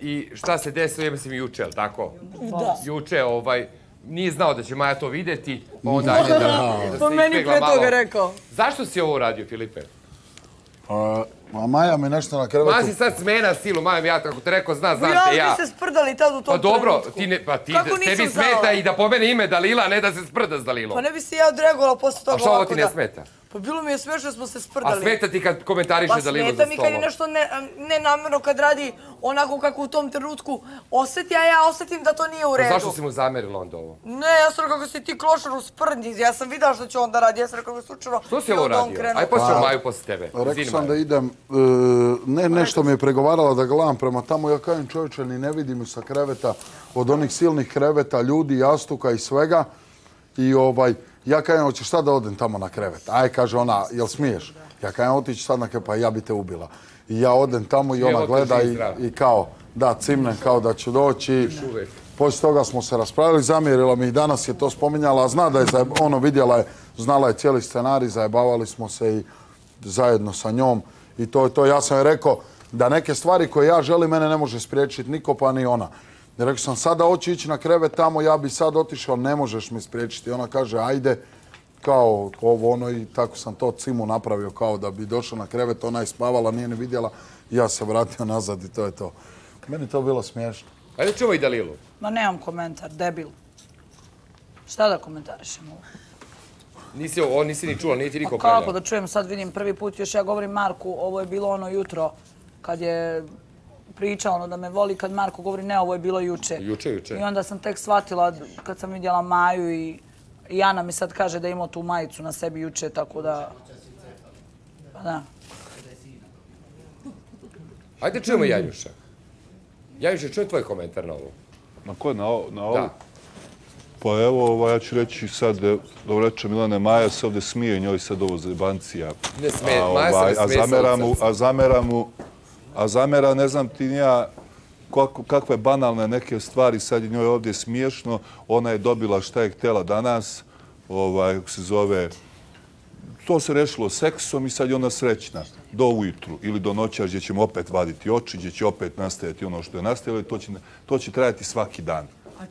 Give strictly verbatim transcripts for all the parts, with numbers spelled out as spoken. I šta se desilo, ja mislim juče, ali tako? Da. Juče, ovaj, nije znao da će Maja to vidjeti, pa onda je da... Pa meni pre toga rekao. Zašto si ovo uradio, Filipe? A Maja mi nešto na krevetu... Ma si sad smena silu, Maja mi ja, kako te rekao, zna, znam te ja. Ja bi se sprdali tad u tom trenutku. Pa dobro, tebi smeta i da pomene ime Dalila, a ne da se sprda s Dalilom. Pa ne bi se ja odreagovala posle toga ovako da... A što ovo ti ne smeta? Pa bilo mi je smiješno da smo se sprdali. A smeta ti kad komentariše Dalilu za stolom? Pa smeta mi kad je nešto nenamjerno, kad radi onako kako u tom trenutku osjeti, a ja osjetim da to nije u redu. Pa zašto si mu zamerila onda ovo? Ne, ja sam rekao kako si ti klošar u sprdnji, ja sam videla što će onda radi, ja sam rekao kako je slučajno... Što si ovo radio? Aj počeo Maju posle tebe. Rekao sam da idem, ne nešto mi je pregovarala da gledam prema tamo, ja kajem čovječe, ni ne vidim ju sa kreveta, od onih silnih kreveta, ljudi, jastuka i svega. I ovaj, ja kajem, hoćeš sad da odem tamo na krevet? Aj, kaže ona, jel smiješ? Ja kajem, otići sad na krevet, pa ja bi te ubila. I ja odem tamo i ona gleda i kao, da, cimnem, kao da ću doći. Poslije toga smo se raspravili, zamjerila mi i danas je to spominjala, a zna da je, ono, vidjela je, znala je cijeli scenarij, zajebavali smo se i zajedno sa njom. I to je to, ja sam joj rekao da neke stvari koje ja želim, mene ne može spriječiti niko, pa ni ona. Rekao sam, sada hoću ići na krevet tamo, ja bi sad otišao, ne možeš mi spriječiti. Ona kaže, ajde, kao ovo ono i tako sam to cimu napravio, kao da bi došao na krevet, ona je spavala, nije ni vidjela, ja se vratio nazad i to je to. Meni to bilo smiješno. Ajde čuvaj Dalilu. Ma nemam komentar, debil. Šta da komentarišem ovo? Nisi ovo, nisi ni čula, nije ti niko predao. Kako da čujem, sad vidim prvi put, još ja govorim Marku, ovo je bilo ono jutro kad je... priča, ono, da me voli kad Marko govori, ne, ovo je bilo juče. Juče, juče. I onda sam tek shvatila kad sam vidjela Maju i Jana mi sad kaže da je imao tu majicu na sebi juče, tako da... Pa da. Ajde čujemo Janjuša. Janjuša, čujem tvoj komentar na ovu. Na ko je na ovu? Da. Pa evo, ja ću reći sad, dobro reče Milane, Maja se ovdje smije, njoj sad ovo zebancija. Ne smije, Maja se ne smije sa ovdje. A zamera mu... A zamera, ne znam ti nija kakve banalne neke stvari, sad je njoj ovdje smiješno, ona je dobila šta je htjela danas, kako se zove, to se rešilo seksom i sad je ona srećna do ujutru ili do noća gdje ćemo opet vaditi oči, gdje će opet nastajati ono što je nastajalo i to će trajati svaki dan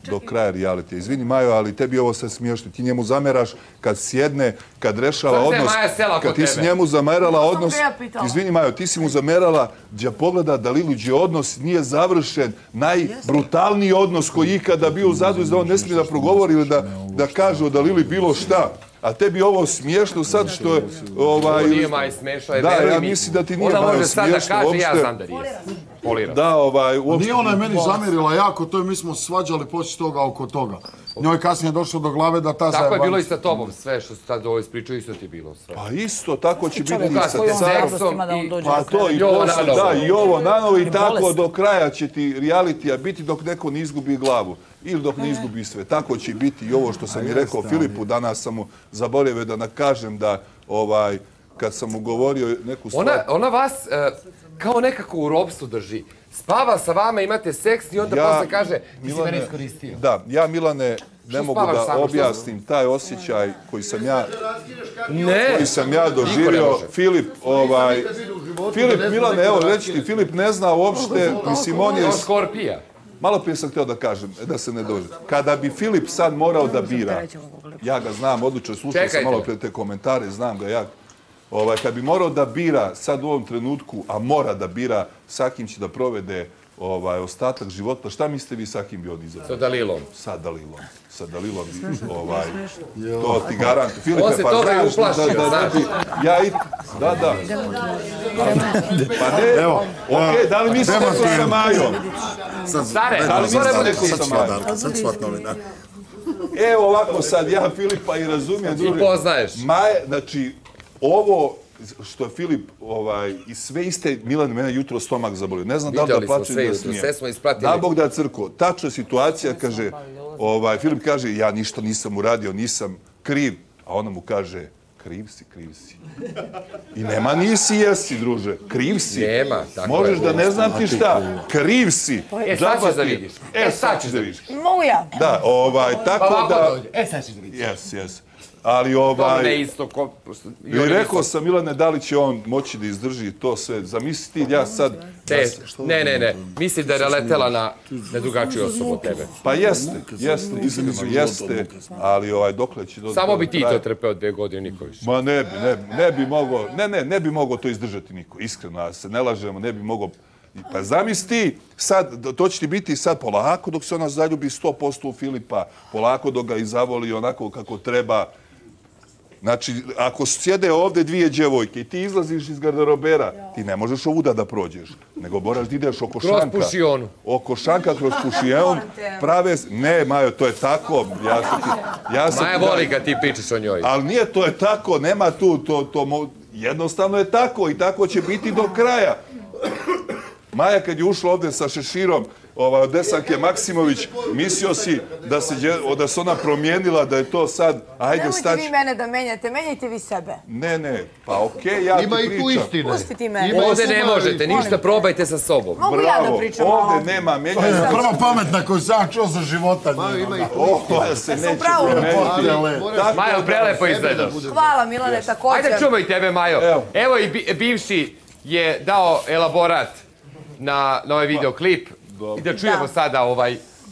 do kraja realiteta. Izvini Majo, ali tebi ovo sad smiješno. Ti njemu zameraš kad sjedne, kad rešava odnos... Kad ti si njemu zamerala odnos... Izvini Majo, ti si mu zamerala gdje pogleda Dalilu, gdje odnos nije završen, najbrutalniji odnos koji ikada bio u Zadruzi, da on ne smije da progovori ili da kaže o Dalili bilo šta. A tebi ovo smiješno sad što je... Ovo nije Maja smiješno. Da, ja mislim da ti nije Maja smiješno. Ona može sad da kaže, ja znam da nije. Nije ona je meni zamjerila jako, to je mi smo svađali poslije toga oko toga. Njoj kasnije je došlo do glave da ta zajebanca... Tako je bilo i sa tobom sve što se tada ovo ispričao, isto ti je bilo sve. Pa isto, tako će biti i sa carom. Pa to i posle, da, i ovo nanovo i tako do kraja će ti realitija biti dok neko ne izgubi glavu. Ili dok ne izgubi sve. Tako će biti i ovo što sam i rekao Filipu. Danas sam mu zaboravio da nakažem da kad sam mu govorio neku stvar... Ona vas... kao nekako u robstvu drži. Spava sa vama, imate seks i onda posle kaže ti si mene iskoristio. Da, ja Milane ne mogu da objasnim taj osjećaj koji sam ja koji sam ja doživio. Filip, ovaj... Filip, Milane, evo reći ti, Filip ne zna uopšte, mislim on je... Skorpija. Malo prije sam htio da kažem, da se ne dođe. Kada bi Filip sad morao da bira, ja ga znam, odlično, slušao sam malo prije te komentare, znam ga ja. Kad bi morao da bira sad u ovom trenutku, a mora da bira sa kim će da provede ostatak života, šta mislite vi sa kim bi on izabrao? Sa Dalilom. Sa Dalilom. Sa Dalilom bi... To ti garanti. Filipe, pa znaš da ne bi... Da, da. Pa ne, ok, da li misli neko sa Majom? Stare, da li misli neko sa Majom? Sad svat novina. Evo ovako sad, ja Filipa i razumijem. I poznaješ. Maje, znači... Ovo što je Filip i sve iste, Milan, mene jutro stomak zabolio. Ne znam da li da plaću ili da smije. Da Bog da crko, tačna situacija, kaže, Filip kaže, ja ništa nisam uradio, nisam kriv. A ona mu kaže, kriv si, kriv si. I nema nisi jesi, druže, kriv si. Nema. Možeš da ne znam ti šta, kriv si. E sad ćeš da vidiš. E sad ćeš da vidiš. Moja. Da, tako da... E sad ćeš da vidiš. Jes, jes. To ne isto ko... I rekao sam, Milane, da li će on moći da izdrži to sve. Zamisli ti, ja sad... Ne, ne, ne. Mislim da je naletela na drugačiju osobu od tebe. Pa jeste, jeste, iskreno, jeste. Ali dokle će... Samo bi ti to trpeo dve godine, Nikoliš. Ma ne bi, ne bi mogao... Ne, ne, ne bi mogao to izdržati niko. Iskreno, ja se ne lažemo, ne bi mogao... Pa zamisli, to će ti biti sad polako dok se ona zaljubi sto posto u Filipa, polako dok ga i zavoli onako kako treba. Znači, ako sjede ovdje dvije djevojke i ti izlaziš iz garderobera, ti ne možeš ovuda da prođeš, nego moraš da ideš oko šanka. Kroz pušionu. Oko šanka, kroz pušionu. Prave... Ne, Majo, to je tako. Maja voli kad ti pričaš o njoj. Ali nije, to je tako, nema tu. Jednostavno je tako i tako će biti do kraja. Maja, kad je ušla ovdje sa šeširom Odesanke Maksimović, mislio si da se ona promijenila, da je to sad... Nemojte vi mene da menjate, menjajte vi sebe. Ne, ne, pa okej, ja ti pričam. Ima i tu istine. Pustite mene. Ovdje ne možete, ništa, probajte sa sobom. Mogu ja da pričam o ovom. Ovdje nema, menjajte... To je prva pametna koju sam čuo za života. Maja, ima i tu istine. Ovo se neće promijeniti. Majo, prelepo izgledaš. Hvala, Milane, također. Ajde, čuvaj tebe, Majo. Evo i bivši je dao elaborat na ovaj videoklip i da čujemo sada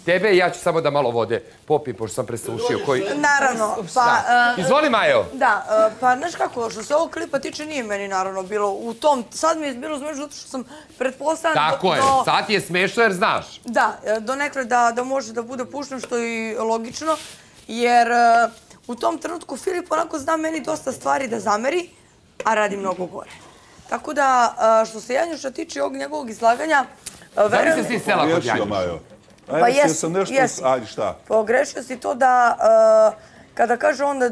tebe i ja ću samo da malo vode popim, pošto sam preslušio koji... Naravno, pa... Izvoli, Majo! Da, pa znaš kako, što se ovog klipa tiče nije meni naravno bilo u tom... Sad mi je bilo smešno zato što sam pretpostavljam... Tako je, sad ti je smešno jer znaš. Da, donekle da može da bude pušten, što je logično, jer u tom trenutku Filip onako zna meni dosta stvari da zameri, a radi mnogo gore. Tako da, što se Janjuša tiče ovog njegovog izlaganja... Zavisno si sela kod Janjuša. Pa jesi, jesi. Pogrešio si to da, kada kaže onda...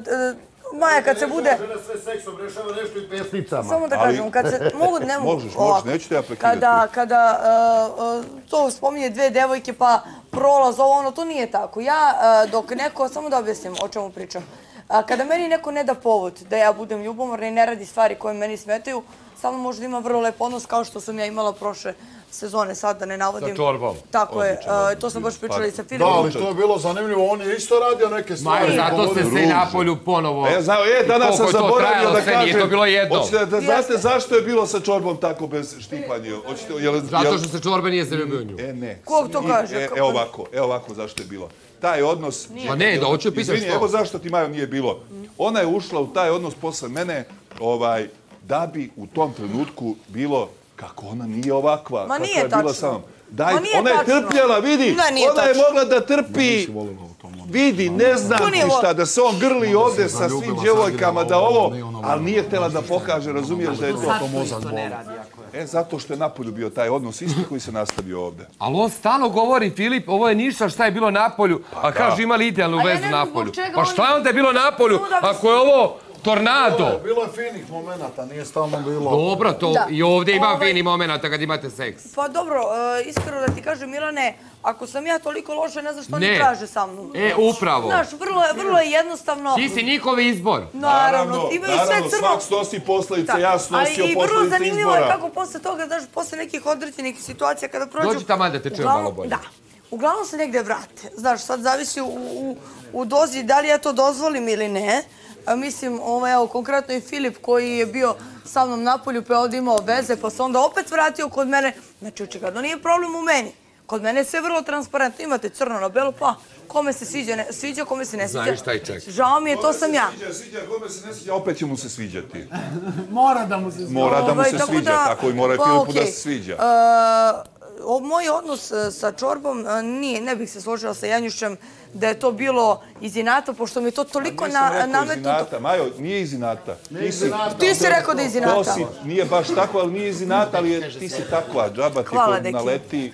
Maja, kad se bude... Žena sve seksom rešava nešto i pesnicama. Samo da kažem, kad se... Mogu, ne mogu... Možeš, možeš, neću te ja prekidati. Kada to spominje dve devojke pa prolaz ovo, ono, to nije tako. Ja, dok neko... Samo da objasnim o čemu pričam. Kada meni neko ne da povod da ja budem ljubomorna i ne radi stvari koje meni smetaju, samo možda ima vrlo lep odnos kao što sam ja imala prošle sezone, sad da ne navodim. Sa čorbom. Tako je, to sam baš pričala i sa Filipom. Da, ali to je bilo zanimljivo, on je isto radio neke stvari. Zato ste se i napolju ponovo. E, danas sam zaboravio da kažem, znate zašto je bilo sa čorbom tako bez štipanja? Zato što se čorbe nije zaljubio nju. E, ne. Kog to kaže? E, ovako, e ovako zašto je bilo. Taj odnos... Ma ne, da hoću pitam što. Izvini, evo zašto ti, Majo, nije bilo. Ona je ušla u taj odnos posle mene, ovaj... da bi u tom trenutku bilo kako ona nije ovakva. Ma nije tačno. Ona je trpljela, vidi, ona je mogla da trpi, vidi, ne znam ništa, da se on grli ovdje sa svim djevojkama, da ovo, ali nije htjela da pokaže, razumiješ da je to. E, zato što je napolju bio taj odnos isti koji se nastavio ovdje. Ali on stano govori, Filip, ovo je ništa šta je bilo napolju, a kaže imali idealnu vezu napolju. Pa šta je onda bilo napolju, ako je ovo... Tornado! Bilo je finih momenta, nije stalno bilo... Dobro, i ovdje ima finih momenta kad imate seks. Pa dobro, iskreno da ti kažem, Milane, ako sam ja toliko loša, ne znam što oni traže sa mnom. E, upravo. Znaš, vrlo je jednostavno... Ti si njihov izbor. Naravno, naravno, svak snosi posledice, ja snosio posledice izbora. Ali i vrlo zanimljivo je kako posle toga, znaš, posle nekih određenih situacija kada prođu... Dođi tamo da te čujem malo bolje. Da. Uglavnom se negde vrate. Znaš, sad zavisi u dozi da li ja to dozvolim ili ne. Mislim, evo, konkretno i Filip koji je bio sa mnom na polju pa je ovdje imao veze pa se onda opet vratio kod mene. Znači, očigledno nije problem u meni. Kod mene je sve vrlo transparentno. Imate crno na belo, pa kome se sviđa, kome se ne sviđa. Znaš šta i čeka. Žao mi je, to sam ja. Kome se sviđa, kome se ne sviđa, opet će mu se sviđati. Mora da mu se sviđa. Mora da mu se sviđa, tako i mora i Filipu da se sviđa. Moj odnos sa čorbom, nije, ne bih se složila sa Janjušem da je to bilo iz inata, pošto mi je to toliko nametnuto. Majo, nije iz inata. Ti si rekao da je iz inata. Nije baš tako, ali nije iz inata, ali ti si takva, džaba ti kod naleti.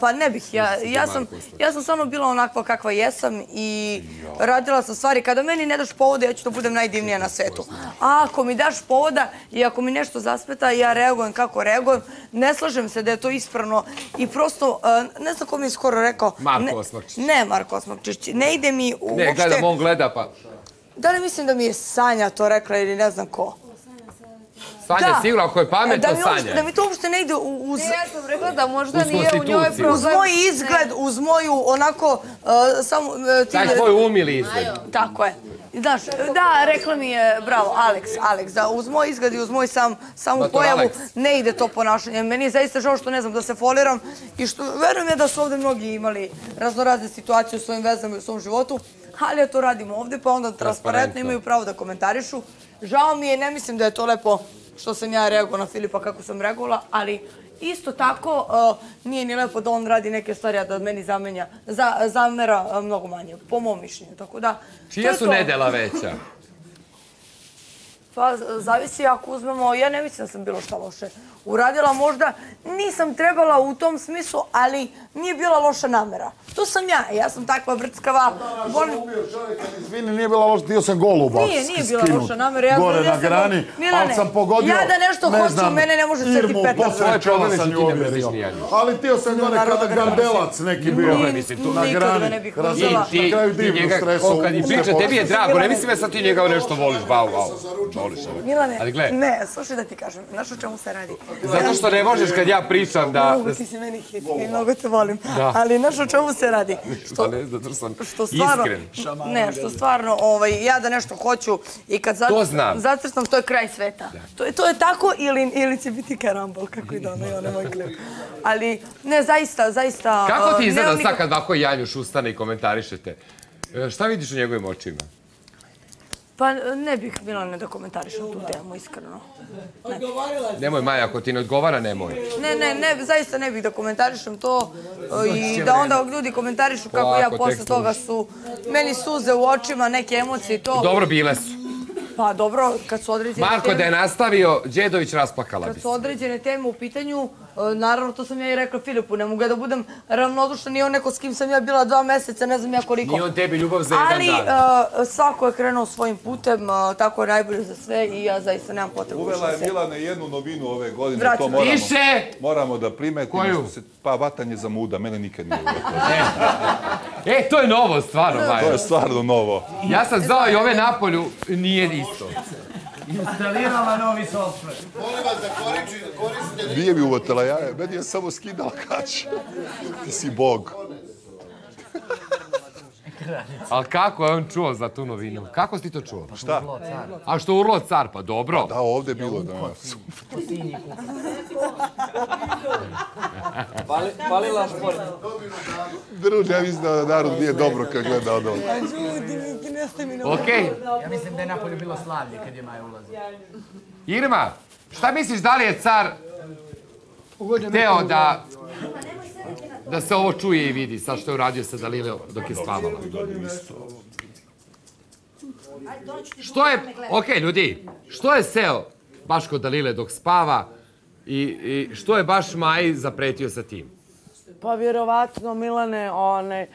Pa ne bih, ja sam samo bila onakva kakva jesam i radila sam stvari. Kada meni ne daš povoda, ja ću da budem najdivnija na svetu. A ako mi daš povoda i ako mi nešto zasmeta, ja reagujem kako reagujem. Ne slažem se da je to ispravno i prosto, ne znam ko mi je skoro rekao... Marko Smokčić. Ne, Marko Smokčić. Ne ide mi uopšte... Ne, gledam, on gleda pa... Da li mislim da mi je Sanja to rekla ili ne znam ko? Sanja sigurno, ako je pametno, Sanja. Da mi to uopšte ne ide uz... Ne, ja sam rekla da možda nije u njoj problem. Uz moj izgled, uz moju onako... Taj tvoj umili izgled. Tako je. Da, rekla mi je, bravo, Aleks, uz moj izgled i uz moj samu pojavu ne ide to ponašanje. Meni je zaista žao što ne znam da se foliram i što verujem je da su ovde mnogi imali raznorazne situacije u svojim vezama i u svom životu, ali ja to radim ovde, pa onda transparentno imaju pravo da komentarišu. Žao mi je, ne mislim da je to lepo što sam ja reagovala na Filipa kako sam reagovala, ali isto tako nije ni lepo da on radi neke stvari, a da od meni zamera mnogo manje, po mom mišljenju. Čije su nedela veća? Pa, zavisi ako uzmemo, ja ne mislim da sam bilo šta loše uradila, možda nisam trebala u tom smislu, ali nije bila loša namera. To sam ja, ja sam takva vrckava. Što sam ubio čovjeka, izvini, nije bila loša, dio sam goluba skinut. Nije, nije bila loša namera. Gore na grani, ali sam pogodio, ne znam, Irmu, posle čela sam ju objerio. Ali dio sam gore kada gardelac neki bio na grani. Na kraju divno stresu. Tebi je drago, ne mislim da sad ti njega nešto voliš, vau, vau. Milane, ne, slušaj da ti kažem, znaš o čemu se radi. Zato što ne možeš kad ja pričam da... Mogu, ti si meni hit i mnogo te volim, ali znaš o čemu se radi. Zato što sam iskren. Ne, što stvarno, ja da nešto hoću i kad zacrstam, to je kraj sveta. To je tako ili će biti karambol, kako i da ono je ono moj klip. Ali, ne, zaista, zaista... Kako ti izgledam sad kad ovako Janjuš ustane i komentarišete? Šta vidiš u njegovim očima? Pa ne bih, Milane, da komentarišem tu temu, iskreno. Nemoj, Maja, ako ti ne odgovara, nemoj. Ne, ne, zaista ne bih da komentarišem to i da onda ljudi komentarišu kako ja posle toga su... Meni suze u očima, neke emocije i to... Dobro, bile su. Pa dobro, kad su određene... Marko, da je nastavio, Đedović raspakala bi se. Kad su određene teme u pitanju, naravno, to sam ja i rekla Filipu, ne mogu ja da budem ravnodušan i on neko s kim sam ja bila dva meseca, ne znam ja koliko. Nije on tebi ljubav za jedan dan. Ali svako je krenuo svojim putem, tako je najbolje za sve i ja zaista nemam potrebu. Uvela je Milane jednu novinu ove godine, to moramo da primetimo. Koju? Pa vatanje za muda, mene nikad nije uvela. E, to je novo, stvarno, Maja. To je stvarno novo. Ja sam znao i ove napolju, nije isto. Instalirala novi software. Molim vas da koristite... Nije mi uvotela jaje, meni je samo skidala kače. Ti si bog. Ali kako je on čuo za tu novinu? Kako si ti to čuo? Šta? A što urlo car, pa dobro. Da, ovdje je bilo danas. Palila šport. Druž, ja mislim da narod nije dobro kad gleda od ovdje. Okej. Ja mislim da je napolju bilo slavlje kad je Maja ulazila. Irma, šta misliš da li je car hteo da... Da se ovo čuje i vidi, sad što je uradio sa Dalilom dok je spavala. Što je, okej ljudi, što je seo baš kod Dalile dok spava i što je baš Maji zapretio sa tim? Pa vjerovatno, Milane, one,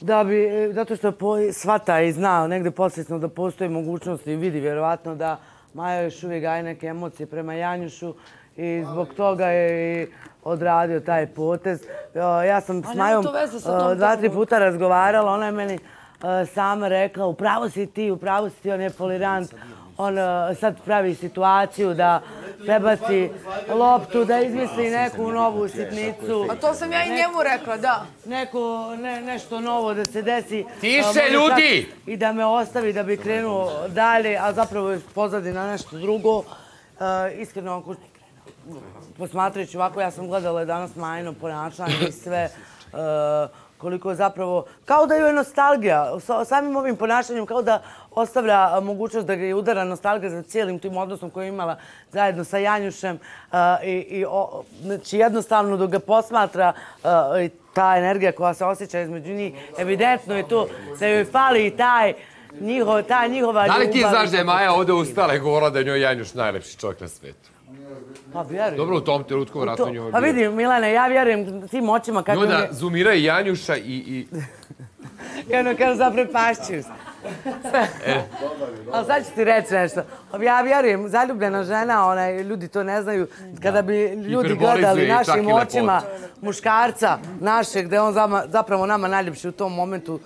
da bi, zato što shvata i zna negde podsvjesno da postoji mogućnost i vidi vjerovatno da Maja još uvijek gaji neke emocije prema Janjušu i zbog toga je i odradio taj potez. Ja sam s Majom dva, tri puta razgovarala. Ona je meni sama rekla, upravo si ti, upravo si ti, on je folirant. On sad pravi situaciju da prebaci loptu, da izmisli neku novu sitnicu. A to sam ja i njemu rekla, da. Nešto novo da se desi. Tiše, ljudi! I da me ostavi da bi krenuo dalje, a zapravo je pozadi na nešto drugo. Iskreno, ako... Posmatrajući ovako, ja sam gledala danas Majino ponašanje i sve koliko je zapravo... Kao da joj je nostalgija, samim ovim ponašanjem kao da ostavlja mogućnost da ga je udara nostalgija za cijelim tim odnosom koju je imala zajedno sa Janjušem. Znači jednostavno dok ga posmatra ta energija koja se osjeća između njih, evidentno je to da joj fali i taj... Ta njihova... Da li ti znaš da je Maja ovde ustala i govorila da je njoj Janjuš najlepši čovjek na svetu? Pa vjerujem. Dobro, u tom trenutku vratno njoj je bilo. Pa vidim, Milane, ja vjerujem tim očima kako... I onda zoomiraju Janjuša i... I ono kao zaprepašćuju se. Ali sad ću ti reći nešto. Ja vjerujem, zaljubljena žena, ljudi to ne znaju, kada bi ljudi gledali našim očima muškarca našeg, da je on zapravo nama najljepši u tom momentu,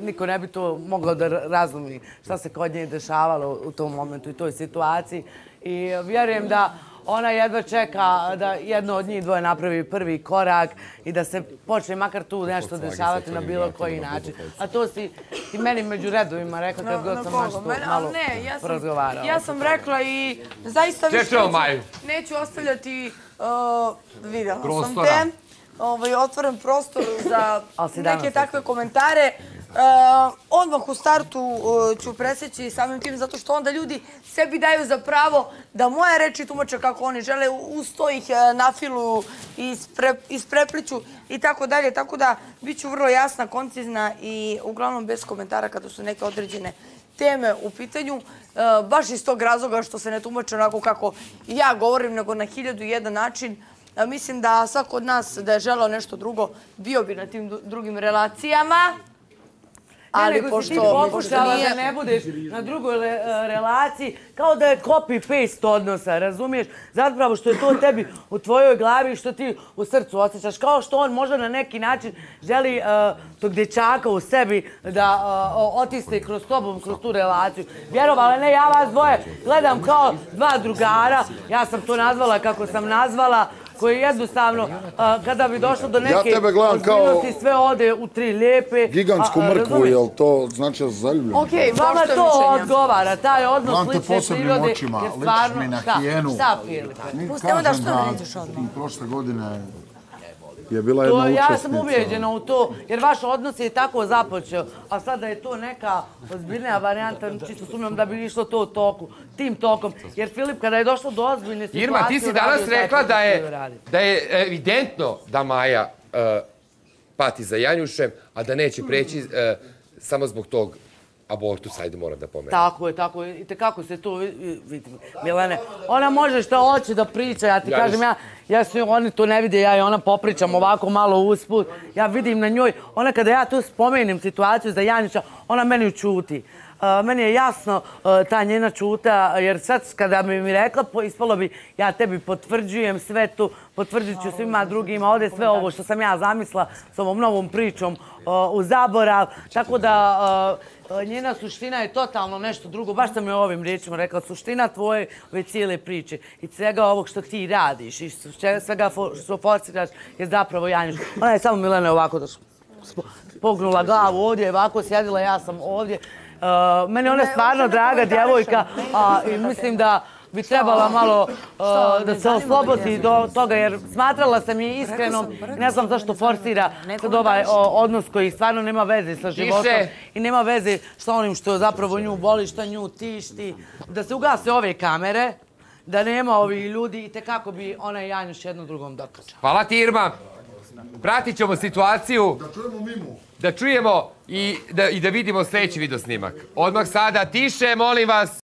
niko ne bi to mogao da razlumi šta se kod nje dešavalo u tom momentu i toj situaciji. I vjerujem da Ona jedva čeka da jedno od njih dvoje napravi prvi korak i da se počne makar tu nešto dešavati na bilo koji način. A to si ti meni među redovima rekla kad god sam baš tu malo porazgovarala. Ja sam rekla i zaista više neću ostavljati, videla sam te, otvoren prostor za neke takve komentare. Odmah u startu ću presjeći samim tim, zato što onda ljudi sebi daju za pravo da moje reči tumače kako oni žele, uz to ih nafilu, isprepliću i tako dalje. Tako da bit ću vrlo jasna, koncizna i uglavnom bez komentara kada su neke određene teme u pitanju, baš iz tog razloga što se ne tumače onako kako ja govorim, nego na hiljadu i jedan način. Mislim da svako od nas da je želao nešto drugo, bio bi na tim drugim relacijama. Ali pošto ti pokušala da ne budeš na drugoj relaciji, kao da je copy-paste odnosa, razumiješ? Zapravo što je to tebi u tvojoj glavi i što ti u srcu osjećaš. Kao što on možda na neki način želi tog dječaka u sebi da otisne kroz tobom, kroz tu relaciju. Vjerovali, ne, ja vas dvoje gledam kao dva drugara, ja sam to nazvala kako sam nazvala, koji jednostavno, kada bi došlo do neke ozbiljnosti, sve ode u tri lijepe. Gigantsku mrkvu, jel to znači da se zaljubljamo? Ok, vama to odgovara, taj odnos lične prirode je stvarno... Šta, Filip? Evo da što ne nećeš odmah. Prošle godine je bila jedna učestnica. Ja sam ubijeđena u to, jer vaš odnos je tako započeo, a sada je to neka ozbiljna varijanta, čisto sumnjam da bi išlo to toku, tim tokom. Jer Filip, kada je došlo do ozbiljne situacije... Irma, ti si danas rekla da je evidentno da Maja pati za Janjušem, a da neće preći samo zbog tog abortusa, ajde moram da pomenem. Tako je, tako je. I tekako se to vidi, Milene. Ona može šta hoće da priča, ja ti kažem, ja se oni to ne vide, ja i ona popričam ovako malo usput. Ja vidim na njoj, ona kada ja tu spomenem situaciju za Janjuša, ona meni učuti. Meni je jasno ta njena čuta, jer sad kada bi mi rekla, ispalo bi, ja tebi potvrđujem sve to, potvrđit ću svima drugima, ovdje sve ovo što sam ja zamisla s ovom novom pričom u zaborav, tako da njena suština je totalno nešto drugo, baš sam joj ovim riječima rekla, suština tvoje ove cijele priče i svega ovog što ti radiš i svega što forsiraš je zapravo Janjuš. Ona je samo Milena ovako došla, pognula glavu ovdje, ovako sjedila, ja sam ovdje. Meni je ona stvarno draga djevojka i mislim da bi trebala malo da se oslobodi do toga, jer smatrala sam je iskrenom i ne znam zašto forsira sad ovaj odnos koji stvarno nema veze sa životom i nema veze sa onim što zapravo nju boli, što nju tišti. Da se ugase ove kamere, da nema ovih ljudi i tekako bi ona i Janjuš jedno drugom dokačala. Hvala ti, Irma. Pratit ćemo situaciju. Da čujemo Mimu. Da čujemo i da vidimo sljedeći video snimak. Odmah sada, tiše, molim vas.